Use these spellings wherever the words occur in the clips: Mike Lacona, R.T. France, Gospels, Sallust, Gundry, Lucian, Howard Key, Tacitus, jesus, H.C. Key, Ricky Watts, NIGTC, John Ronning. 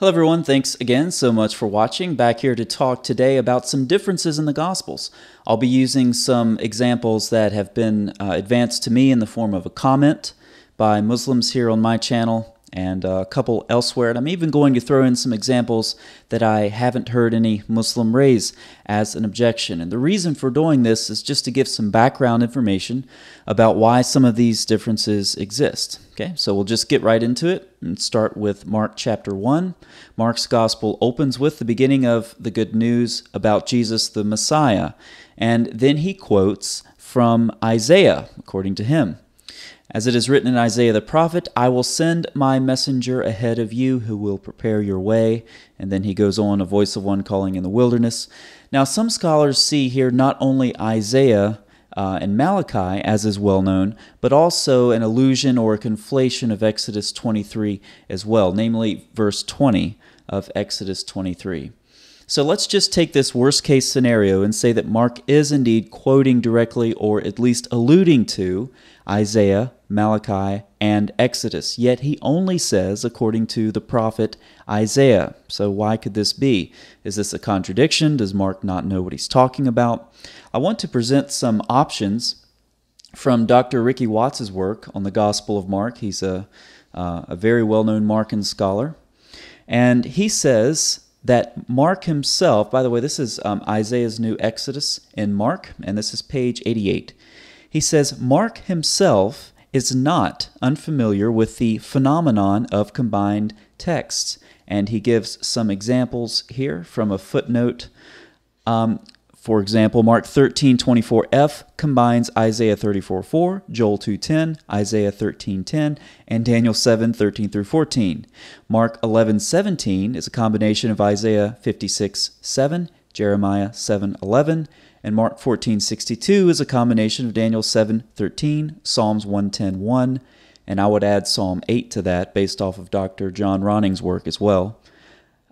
Hello everyone, thanks again so much for watching. Back here to talk today about some differences in the Gospels. I'll be using some examples that have been advanced to me in the form of a comment by Muslims here on my channel and a couple elsewhere. And I'm even going to throw in some examples that I haven't heard any Muslim raise as an objection. And the reason for doing this is just to give some background information about why some of these differences exist. Okay, so we'll just get right into it and start with Mark chapter 1. Mark's gospel opens with the beginning of the good news about Jesus the Messiah. And then he quotes from Isaiah, according to him. As it is written in Isaiah the prophet, "I will send my messenger ahead of you who will prepare your way." And then he goes on, "A voice of one calling in the wilderness." Now some scholars see here not only Isaiah and Malachi, as is well known, but also an allusion or a conflation of Exodus 23 as well, namely verse 20 of Exodus 23. So let's just take this worst-case scenario and say that Mark is indeed quoting directly or at least alluding to Isaiah, Malachi, and Exodus. Yet he only says, according to the prophet Isaiah. So why could this be? Is this a contradiction? Does Mark not know what he's talking about? I want to present some options from Dr. Ricky Watts' work on the Gospel of Mark. He's a very well-known Markan scholar. And he says that Mark himself, by the way, this is Isaiah's new Exodus in Mark, and this is page 88. He says, Mark himself is not unfamiliar with the phenomenon of combined texts. And he gives some examples here from a footnote. For example, Mark 13:24f combines Isaiah 34:4, Joel 2:10, Isaiah 13:10, and Daniel 7:13-14. Mark 11:17 is a combination of Isaiah 56:7, Jeremiah 7:11, and Mark 14:62 is a combination of Daniel 7:13, Psalms 110:1, and I would add Psalm 8 to that based off of Dr. John Ronning's work as well.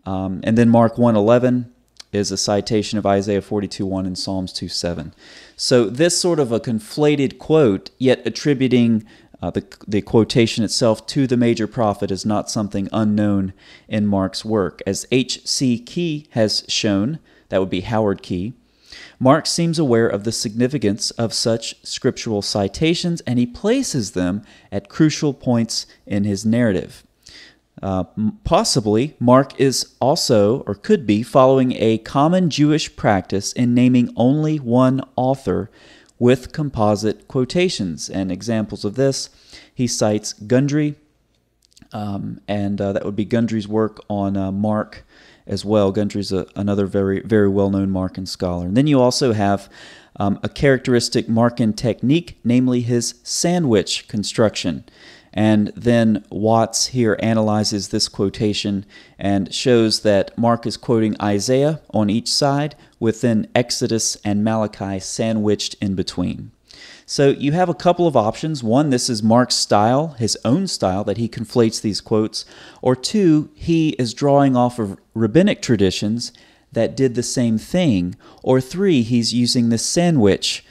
And then Mark 1:11. Is a citation of Isaiah 42:1 and Psalms 2:7. So this sort of a conflated quote, yet attributing the quotation itself to the major prophet is not something unknown in Mark's work. As H.C. Key has shown, that would be Howard Key, Mark seems aware of the significance of such scriptural citations, and he places them at crucial points in his narrative. Possibly, Mark is also, or could be, following a common Jewish practice in naming only one author with composite quotations. And examples of this, he cites Gundry, and that would be Gundry's work on Mark as well. Gundry's another very, very well-known Markan scholar. And then you also have a characteristic Markan technique, namely his sandwich construction. And then Watts here analyzes this quotation and shows that Mark is quoting Isaiah on each side, with then Exodus and Malachi sandwiched in between. So you have a couple of options. One, this is Mark's style, his own style, that he conflates these quotes. Or two, he is drawing off of rabbinic traditions that did the same thing. Or three, he's using the sandwich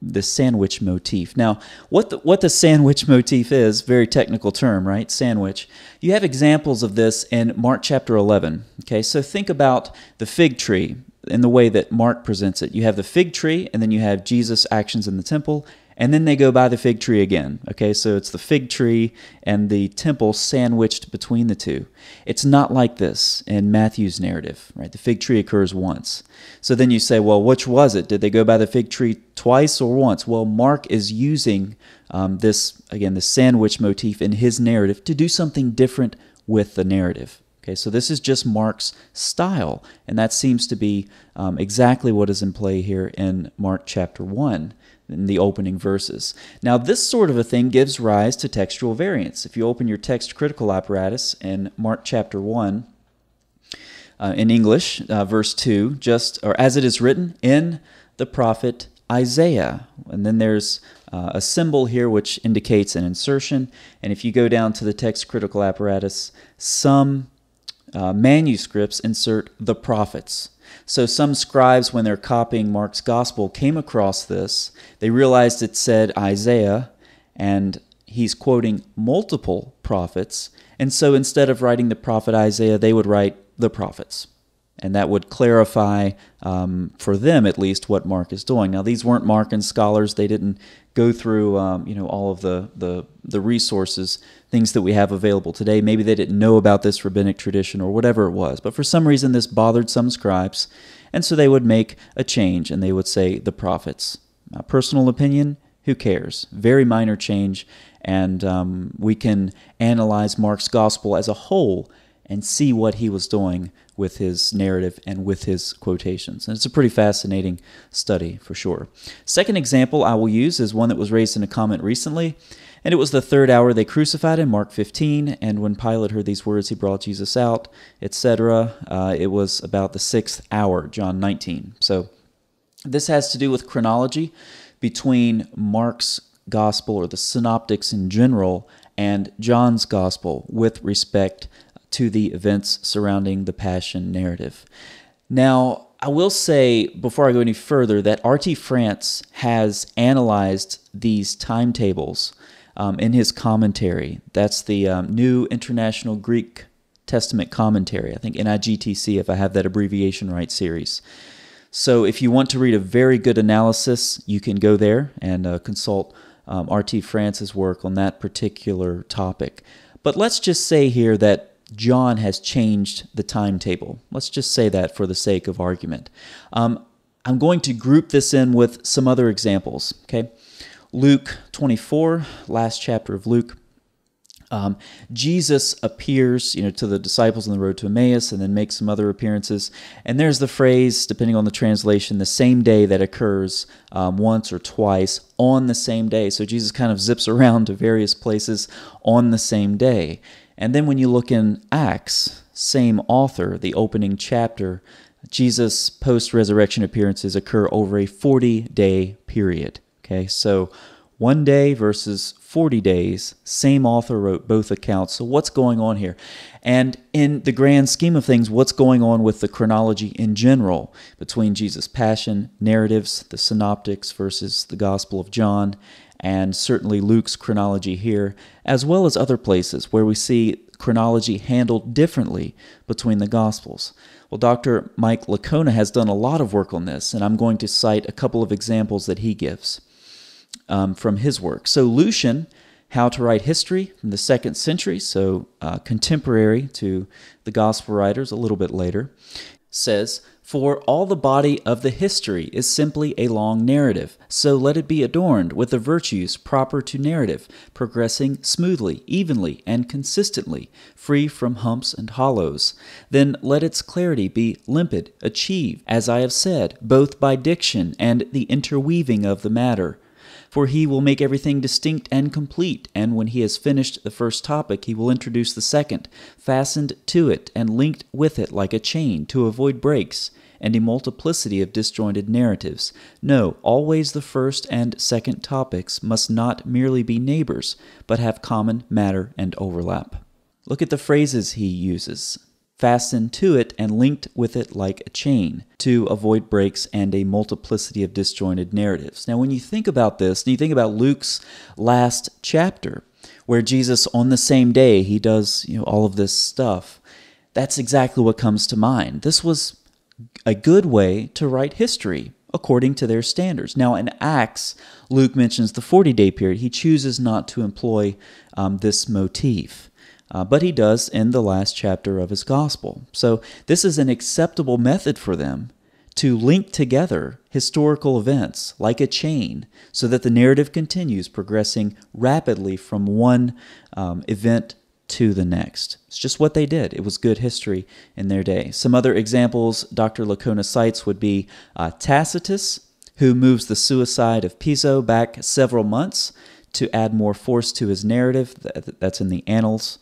the sandwich motif. Now, what the sandwich motif is, very technical term, right? Sandwich. You have examples of this in Mark chapter 11. Okay, so think about the fig tree in the way that Mark presents it. You have the fig tree, and then you have Jesus' actions in the temple, and then they go by the fig tree again. Okay, so it's the fig tree and the temple sandwiched between the two. It's not like this in Matthew's narrative, right? The fig tree occurs once. So then you say, well, which was it? Did they go by the fig tree twice or once? Well, Mark is using this, again, the sandwich motif in his narrative to do something different with the narrative. Okay, so this is just Mark's style, and that seems to be exactly what is in play here in Mark chapter 1, in the opening verses. Now, this sort of a thing gives rise to textual variance. If you open your text critical apparatus in Mark chapter 1, in English, verse 2, as it is written in the prophet Isaiah. And then there's a symbol here which indicates an insertion. And if you go down to the text critical apparatus, some manuscripts insert the prophets. So some scribes, when they're copying Mark's gospel, came across this. They realized it said Isaiah, and he's quoting multiple prophets, And so instead of writing the prophet Isaiah, they would write the prophets. And that would clarify, for them at least, what Mark is doing. Now, these weren't Markan scholars. They didn't go through all of the resources, things that we have available today. Maybe they didn't know about this rabbinic tradition or whatever it was. But for some reason, this bothered some scribes. And so they would make a change, and they would say the prophets. My personal opinion, who cares? Very minor change. And we can analyze Mark's gospel as a whole and see what he was doing with his narrative and with his quotations. And it's a pretty fascinating study, for sure. Second example I will use is one that was raised in a comment recently, and it was the third hour they crucified him, Mark 15, and when Pilate heard these words, he brought Jesus out, etc. It was about the sixth hour, John 19. So this has to do with chronology between Mark's gospel, or the synoptics in general, and John's gospel with respect to the events surrounding the Passion narrative. Now, I will say, before I go any further, that R.T. France has analyzed these timetables in his commentary. That's the New International Greek Testament Commentary, I think NIGTC, if I have that abbreviation right, series. So if you want to read a very good analysis, you can go there and consult R.T. France's work on that particular topic. But let's just say here that John has changed the timetable. Let's just say that for the sake of argument. I'm going to group this in with some other examples. Okay, Luke 24, last chapter of Luke. Jesus appears, to the disciples on the road to Emmaus, and then makes some other appearances. And there's the phrase, depending on the translation, the same day, that occurs once or twice on the same day. So Jesus kind of zips around to various places on the same day. And then when you look in Acts, same author, the opening chapter, Jesus' post-resurrection appearances occur over a 40-day period. Okay, so one day versus 40 days, same author wrote both accounts. So what's going on here? And in the grand scheme of things, what's going on with the chronology in general between Jesus' passion narratives, the synoptics versus the Gospel of John, and certainly Luke's chronology here, as well as other places where we see chronology handled differently between the Gospels. Well, Dr. Mike Lacona has done a lot of work on this, and I'm going to cite a couple of examples that he gives from his work. So Lucian, How to Write History, from the 2nd century, so contemporary to the Gospel writers a little bit later, says, "For all the body of the history is simply a long narrative, so let it be adorned with the virtues proper to narrative, progressing smoothly, evenly, and consistently, free from humps and hollows. Then let its clarity be limpid, achieved, as I have said, both by diction and the interweaving of the matter. For he will make everything distinct and complete, and when he has finished the first topic, he will introduce the second, fastened to it and linked with it like a chain to avoid breaks and a multiplicity of disjointed narratives. No, always the first and second topics must not merely be neighbors, but have common matter and overlap." Look at the phrases he uses. Fastened to it and linked with it like a chain to avoid breaks and a multiplicity of disjointed narratives. Now, when you think about this, and you think about Luke's last chapter, where Jesus, on the same day, he does all of this stuff, that's exactly what comes to mind. This was a good way to write history according to their standards. Now, in Acts, Luke mentions the 40-day period. He chooses not to employ this motif. But he does in the last chapter of his gospel. So this is an acceptable method for them to link together historical events like a chain so that the narrative continues progressing rapidly from one event to the next. It's just what they did. It was good history in their day. Some other examples Dr. Lacona cites would be Tacitus, who moves the suicide of Piso back several months to add more force to his narrative. That's in the Annals,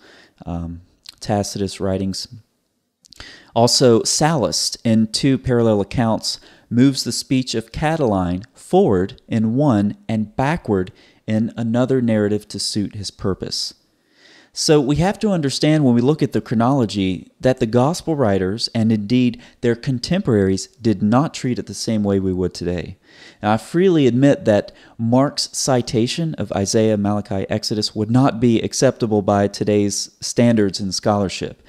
Tacitus' writings. Also, Sallust, in two parallel accounts, moves the speech of Catiline forward in one and backward in another narrative to suit his purpose. So we have to understand when we look at the chronology that the gospel writers and indeed their contemporaries did not treat it the same way we would today. Now, I freely admit that Mark's citation of Isaiah, Malachi, Exodus would not be acceptable by today's standards in scholarship.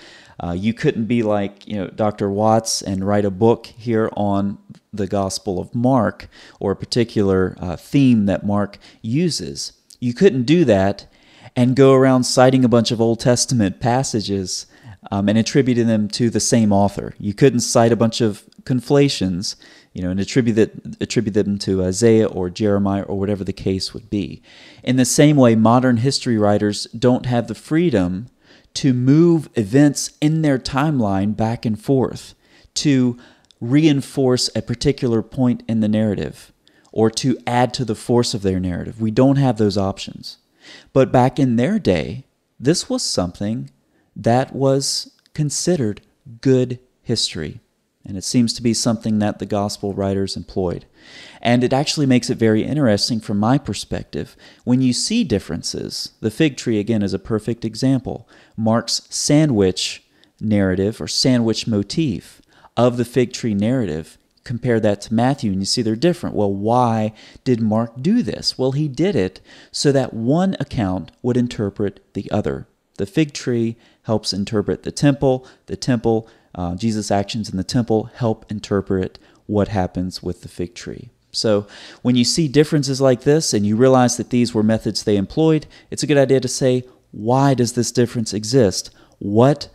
You couldn't be like Dr. Watts and write a book here on the Gospel of Mark or a particular theme that Mark uses. You couldn't do that and go around citing a bunch of Old Testament passages and attributing them to the same author. You couldn't cite a bunch of conflations, and attribute them to Isaiah or Jeremiah or whatever the case would be. In the same way, modern history writers don't have the freedom to move events in their timeline back and forth, to reinforce a particular point in the narrative, or to add to the force of their narrative. We don't have those options. But back in their day, this was something that was considered good history. And it seems to be something that the gospel writers employed. And it actually makes it very interesting from my perspective. When you see differences, the fig tree, again, is a perfect example. Mark's sandwich narrative or sandwich motif of the fig tree narrative, compare that to Matthew, and you see they're different. Well, why did Mark do this? Well, he did it so that one account would interpret the other. The fig tree helps interpret the temple. The temple, Jesus' actions in the temple, help interpret what happens with the fig tree. So when you see differences like this and you realize that these were methods they employed, it's a good idea to say, why does this difference exist? What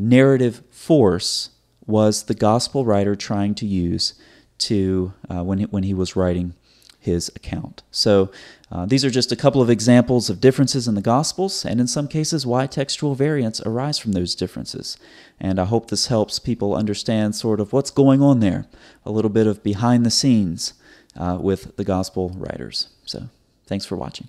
narrative force was the gospel writer trying to use to when he was writing his account? So these are just a couple of examples of differences in the Gospels, and in some cases why textual variants arise from those differences. And I hope this helps people understand sort of what's going on there, a little bit of behind the scenes with the gospel writers. So thanks for watching.